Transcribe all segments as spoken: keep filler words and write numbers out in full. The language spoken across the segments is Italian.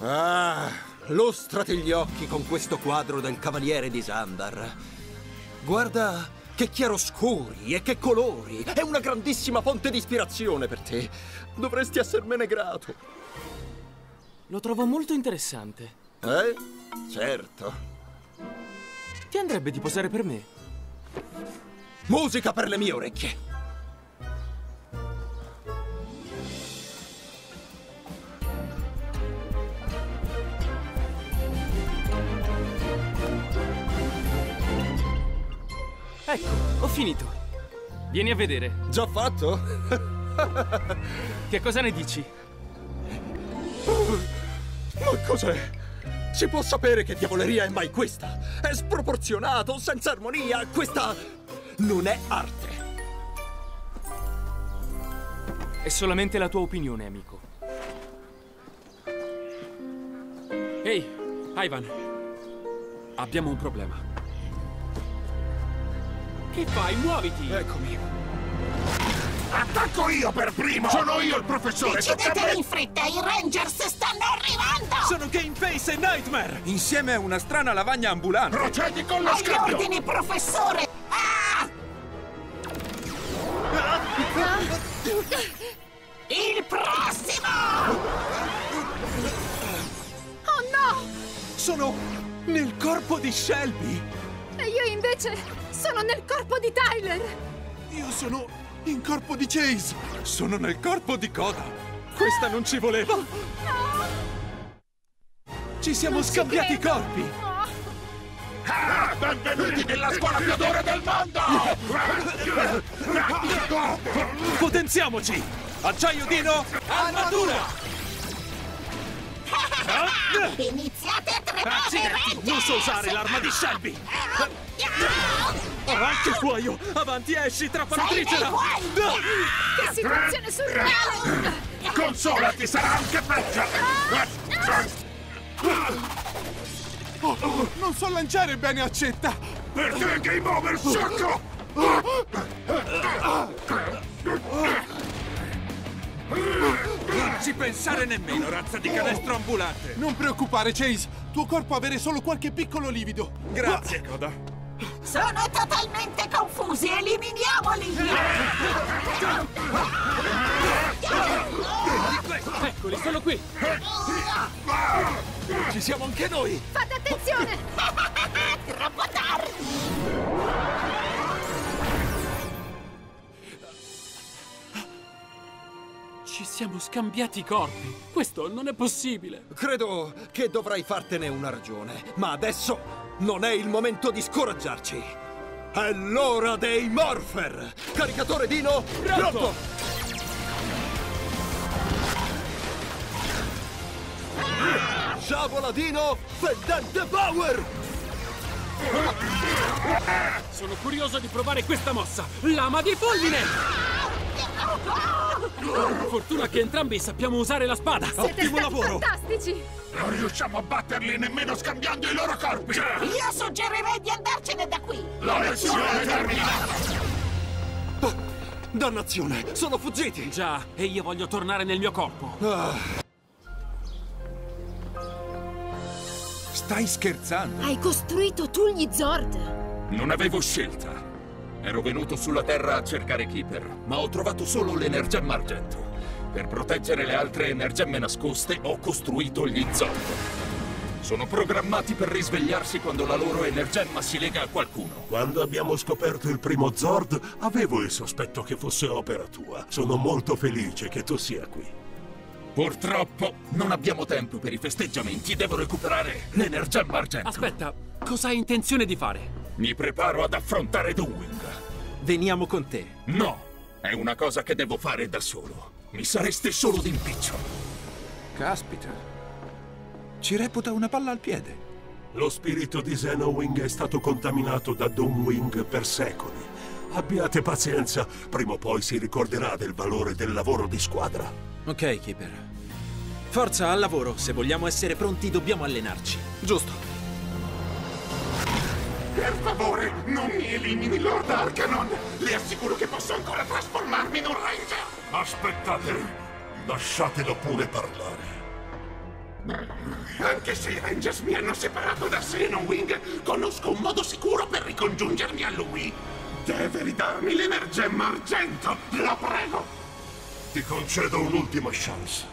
Ah, lustrati gli occhi con questo quadro del Cavaliere di Xandar. Guarda che chiaroscuri e che colori! È una grandissima fonte di ispirazione per te. Dovresti essermene grato. Lo trovo molto interessante. Eh? Certo. Ti andrebbe di posare per me? Musica per le mie orecchie! Ecco, ho finito. Vieni a vedere. Già fatto? Che cosa ne dici? Uh, ma cos'è? Si può sapere che diavoleria è mai questa? È sproporzionato, senza armonia. Questa non è arte. È solamente la tua opinione, amico. Ehi, Ivan. Abbiamo un problema. Che fai? Muoviti! Eccomi. Attacco io per primo! Sono io il professore! Decidetelo in fretta! I Rangers stanno arrivando! Sono Game Face e Nightmare! Insieme a una strana lavagna ambulante! Procedi con lo scambio! Agli ordini, professore! Ah! Ah! Il prossimo! Oh no! Sono nel corpo di Shelby! E io invece... sono nel corpo di Tyler! Io sono in corpo di Chase! Sono nel corpo di Coda! Questa non ci voleva! No. Ci siamo non scambiati i corpi! No. Ah, benvenuti nella scuola più dura del mondo! Potenziamoci! Acciaio Dino, armatura! Iniziate a tremare, Rangers! Non so usare l'arma di Shelby! Anche fuoio! Avanti, esci, trapanatricela! Che situazione surreale! Consolati, sarà anche peggio! Oh, oh, non so lanciare bene accetta! Per te, game over, sciocco! Non ci pensare nemmeno, razza di canestro ambulante! Non preoccupare, Chase! Tuo corpo avere solo qualche piccolo livido! Grazie, Coda! Sono totalmente confusi! Eliminiamoli! Eccoli, sono qui! Ci siamo anche noi! Fate attenzione! Troppo tardi! Ci siamo scambiati i corpi. Questo non è possibile. Credo che dovrai fartene una ragione. Ma adesso non è il momento di scoraggiarci. È l'ora dei Morpher. Caricatore Dino, pronto! pronto. Ah! Schiavola Dino, Fendente Power! Ah! Sono curioso di provare questa mossa. Lama di Polline! Ah! Fortuna che entrambi sappiamo usare la spada! Siete Ottimo lavoro! Fantastici! Non riusciamo a batterli nemmeno scambiando i loro corpi! Io suggerirei di andarcene da qui! La lezione è terminata! Oh, dannazione! Sono fuggiti! Già, e io voglio tornare nel mio corpo! Ah. Stai scherzando? Hai costruito tu gli Zord! Non avevo scelta! Ero venuto sulla Terra a cercare Keeper, ma ho trovato solo l'energemma argento. Per proteggere le altre energemme nascoste, ho costruito gli Zord. Sono programmati per risvegliarsi quando la loro energemma si lega a qualcuno. Quando abbiamo scoperto il primo Zord, avevo il sospetto che fosse opera tua. Sono molto felice che tu sia qui. Purtroppo, non abbiamo tempo per i festeggiamenti. Devo recuperare l'energemma argento. Aspetta, cosa hai intenzione di fare? Mi preparo ad affrontare Doomwing. Veniamo con te. No, è una cosa che devo fare da solo. Mi sareste solo d'impiccio. Caspita, ci reputa una palla al piede. Lo spirito di Zenowing è stato contaminato da Doomwing per secoli. Abbiate pazienza, prima o poi si ricorderà del valore del lavoro di squadra. Ok, Keeper. Forza, al lavoro. Se vogliamo essere pronti, dobbiamo allenarci. Giusto. Per favore, non mi elimini Lord Arcanon! Le assicuro che posso ancora trasformarmi in un Ranger! Aspettate! Lasciatelo pure parlare. Anche se i Rangers mi hanno separato da Zenowing, conosco un modo sicuro per ricongiungermi a lui. Deve ridarmi l'energemma argento, la prego! Ti concedo un'ultima chance.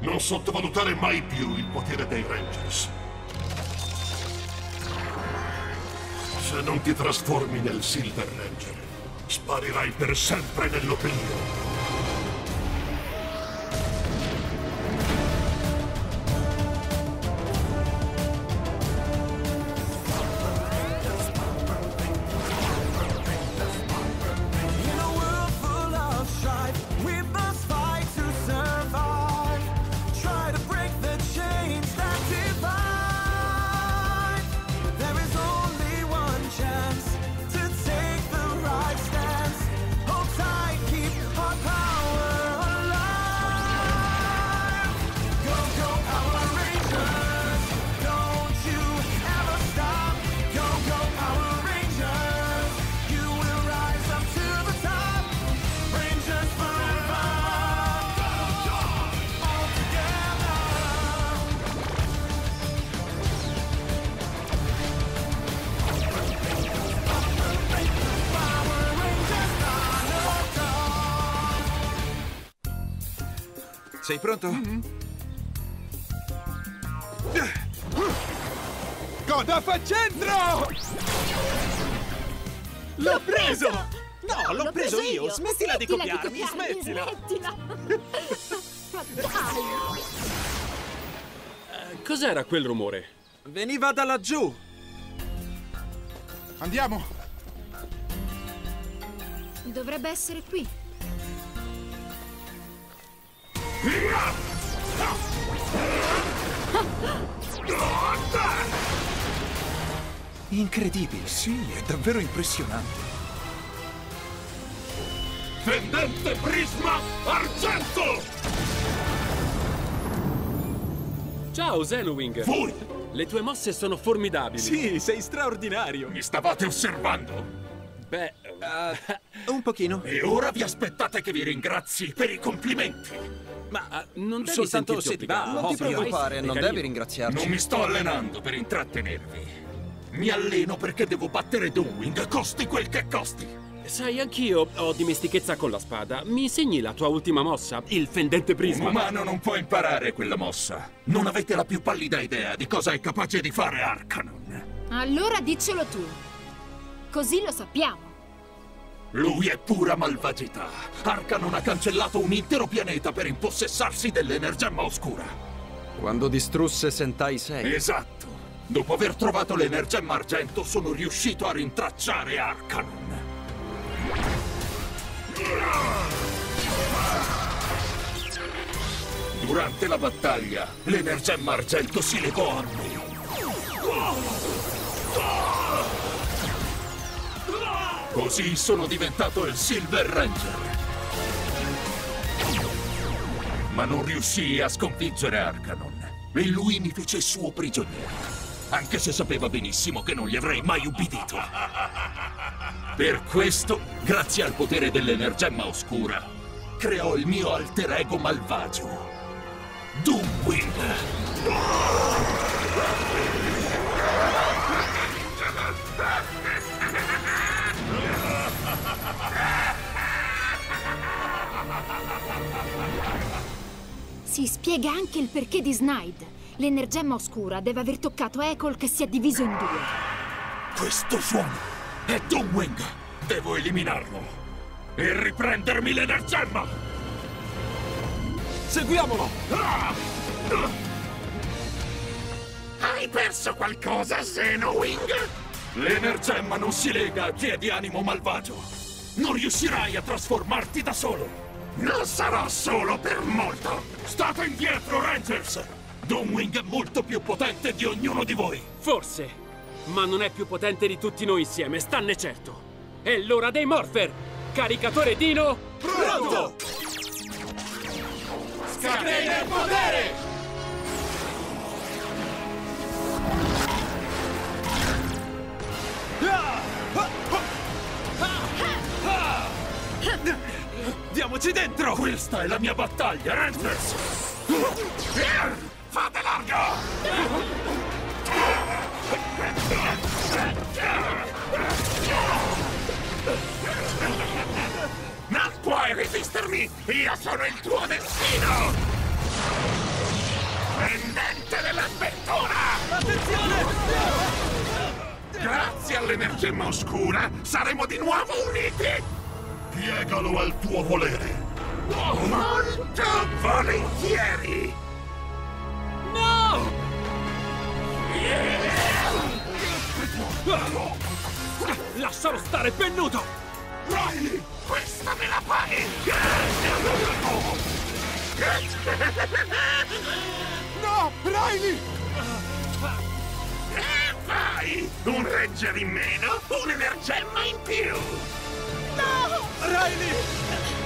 Non sottovalutare mai più il potere dei Rangers. Se non ti trasformi nel Silver Ranger, sparirai per sempre nell'oblio. Sei pronto? Mm-hmm. Coda, fa centro! L'ho preso! No, l'ho preso io! Smettila di copiarmi! Smettila! Cos'era quel rumore? Veniva da laggiù! Andiamo! Dovrebbe essere qui. Incredibile, sì, è davvero impressionante. Fendente Prisma Argento! Ciao, Zenowing! Voi! Le tue mosse sono formidabili. Sì, sei straordinario. Mi stavate osservando? Beh, uh, un pochino. E ora vi aspettate che vi ringrazi per i complimenti. Ma uh, non devi soltanto sentirti obbligato. Non ti preoccupare, non devi ringraziarci. Non mi sto allenando per intrattenervi. Mi alleno perché devo battere Doomwing, costi quel che costi. Sai, anch'io ho dimestichezza con la spada. Mi insegni la tua ultima mossa, il fendente prisma. Un umano non può imparare quella mossa. Non avete la più pallida idea di cosa è capace di fare Arcanon. Allora diccelo tu. Così lo sappiamo. Lui è pura malvagità. Arcanon ha cancellato un intero pianeta per impossessarsi dell'energemma oscura. Quando distrusse Sentai Sei. Esatto. Dopo aver trovato l'energemma argento, sono riuscito a rintracciare Arcanon. Durante la battaglia, l'energemma argento si legò a me. Così sono diventato il Silver Ranger. Ma non riuscii a sconfiggere Arcanon e lui mi fece suo prigioniero. Anche se sapeva benissimo che non gli avrei mai ubbidito. Per questo, grazie al potere dell'energemma oscura, creò il mio alter ego malvagio, Doomwing. Si spiega anche il perché di Snide. L'energemma oscura deve aver toccato Echol, che si è diviso in due. Questo suono è Doomwing! Devo eliminarlo e riprendermi l'energemma! Seguiamolo! Hai perso qualcosa, Zenowing? L'energemma non si lega a chi è di animo malvagio. Non riuscirai a trasformarti da solo. Non sarò solo per molto! State indietro, Rangers! Doomwing è molto più potente di ognuno di voi! Forse, ma non è più potente di tutti noi insieme, stanne certo! È l'ora dei Morpher! Caricatore Dino, pronto! Scatena il potere! Diamoci dentro! Questa è la mia battaglia, Rangers! Fatela Non puoi resistermi! Io sono il tuo destino! Prendente dell'avventura! Attenzione! Grazie all'energemma oscura saremo di nuovo uniti! Piegalo al tuo volere! Molto volentieri! No! Lascialo stare, pennuto! Riley, questa me la fai! No, Riley! Vai! Un Ranger in meno, un energemma in più! No! Riley!